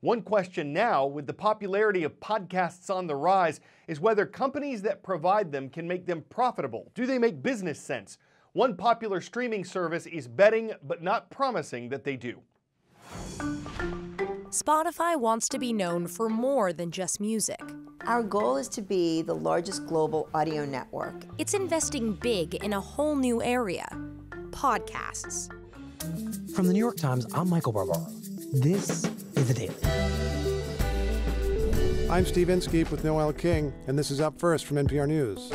One question now, with the popularity of podcasts on the rise, is whether companies that provide them can make them profitable. Do they make business sense? One popular streaming service is betting, but not promising that they do. Spotify wants to be known for more than just music. Our goal is to be the largest global audio network. It's investing big in a whole new area, podcasts. From the New York Times, I'm Michael Barbaro. This is The Daily. I'm Steve Inskeep with Noel King, and this is Up First from NPR News.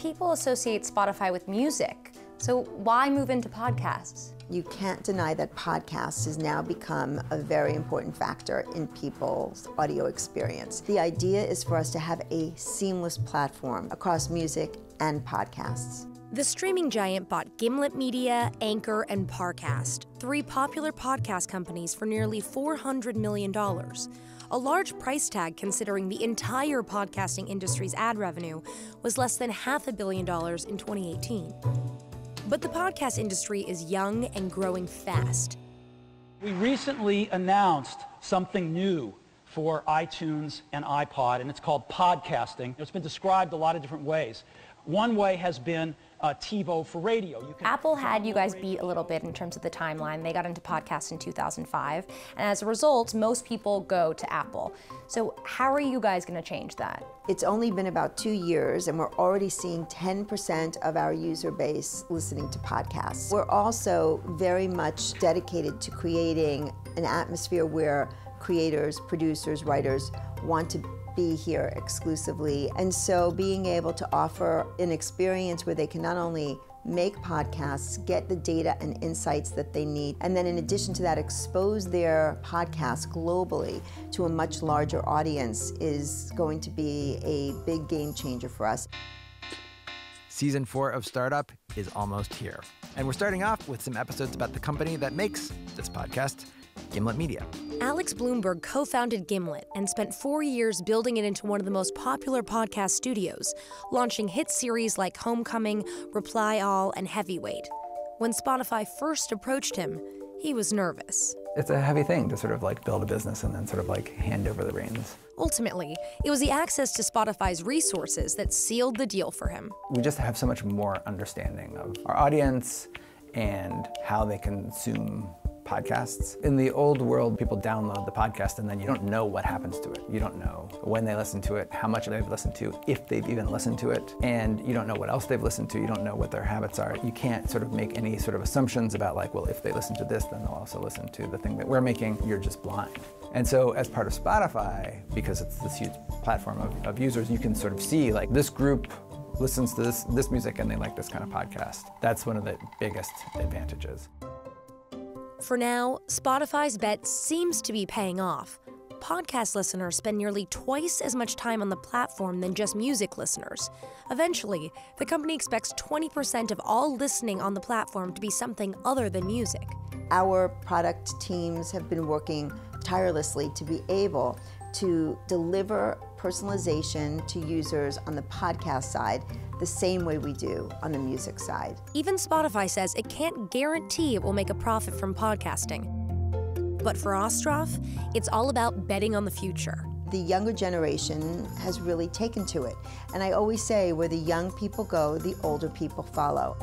People associate Spotify with music, so why move into podcasts? You can't deny that podcasts has now become a very important factor in people's audio experience. The idea is for us to have a seamless platform across music and podcasts. The streaming giant bought Gimlet Media, Anchor, and Parcast, three popular podcast companies for nearly $400 million, a large price tag considering the entire podcasting industry's ad revenue was less than $500 million in 2018. But the podcast industry is young and growing fast. We recently announced something new for iTunes and iPod, and it's called podcasting. It's been described a lot of different ways. One way has been TiVo for radio. Apple had you guys beat a little bit in terms of the timeline. They got into podcasts in 2005, and as a result, most people go to Apple. So how are you guys going to change that? It's only been about 2 years, and we're already seeing 10% of our user base listening to podcasts. We're also very much dedicated to creating an atmosphere where creators, producers, writers want to be here exclusively. And so being able to offer an experience where they can not only make podcasts, get the data and insights that they need, and then in addition to that, expose their podcasts globally to a much larger audience is going to be a big game changer for us. Season 4 of Startup is almost here. And we're starting off with some episodes about the company that makes this podcast, Gimlet Media. Alex Bloomberg co-founded Gimlet and spent 4 years building it into one of the most popular podcast studios, launching hit series like Homecoming, Reply All, and Heavyweight. When Spotify first approached him, he was nervous. It's a heavy thing to sort of like build a business and then sort of like hand over the reins. Ultimately, it was the access to Spotify's resources that sealed the deal for him. We just have so much more understanding of our audience and how they consume podcasts. In the old world, people download the podcast and then you don't know what happens to it. You don't know when they listen to it, how much they've listened to, if they've even listened to it, and you don't know what else they've listened to. You don't know what their habits are. You can't sort of make any sort of assumptions about like, well, if they listen to this, then they'll also listen to the thing that we're making. You're just blind. And so as part of Spotify, because it's this huge platform of users, you can sort of see like this group listens to this music and they like this kind of podcast. That's one of the biggest advantages. For now, Spotify's bet seems to be paying off. Podcast listeners spend nearly twice as much time on the platform than just music listeners. Eventually, the company expects 20% of all listening on the platform to be something other than music. Our product teams have been working tirelessly to be able to deliver personalization to users on the podcast side the same way we do on the music side. Even Spotify says it can't guarantee it will make a profit from podcasting. But for Ostroff, it's all about betting on the future. The younger generation has really taken to it. And I always say, where the young people go, the older people follow.